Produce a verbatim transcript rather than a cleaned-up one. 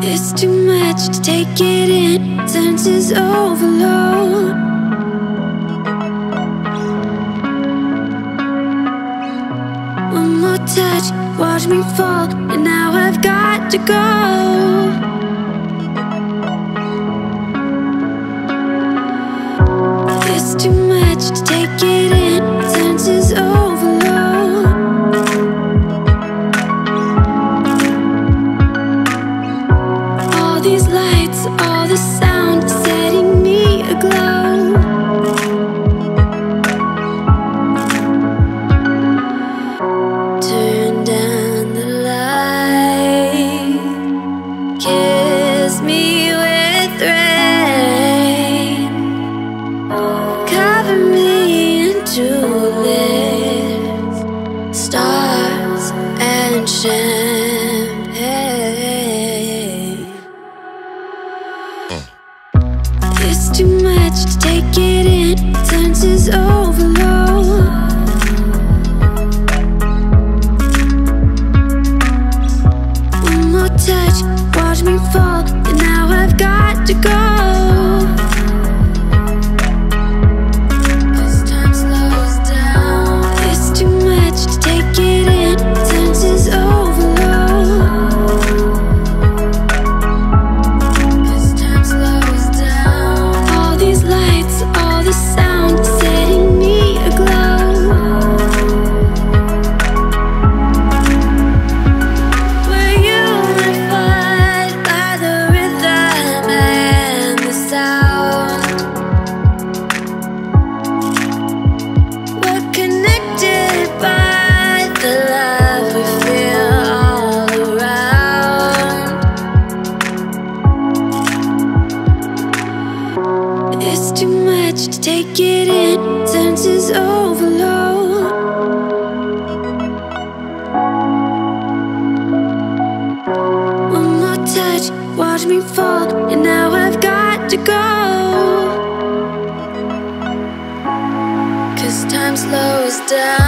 It's too much to take it in, senses overload. One more touch, watch me fall, and now I've got to go. It's too much to take it in, senses overload. These lights, all the sound, setting me aglow. Turn down the light, kiss me with rain, cover me in tulips, stars and champagne. It's too much to take it in, senses overload. One more touch, watch me fall, and now I've got to go. It's too much to take it in, senses overload. One more touch, watch me fall, and now I've got to go. Cause time slows down.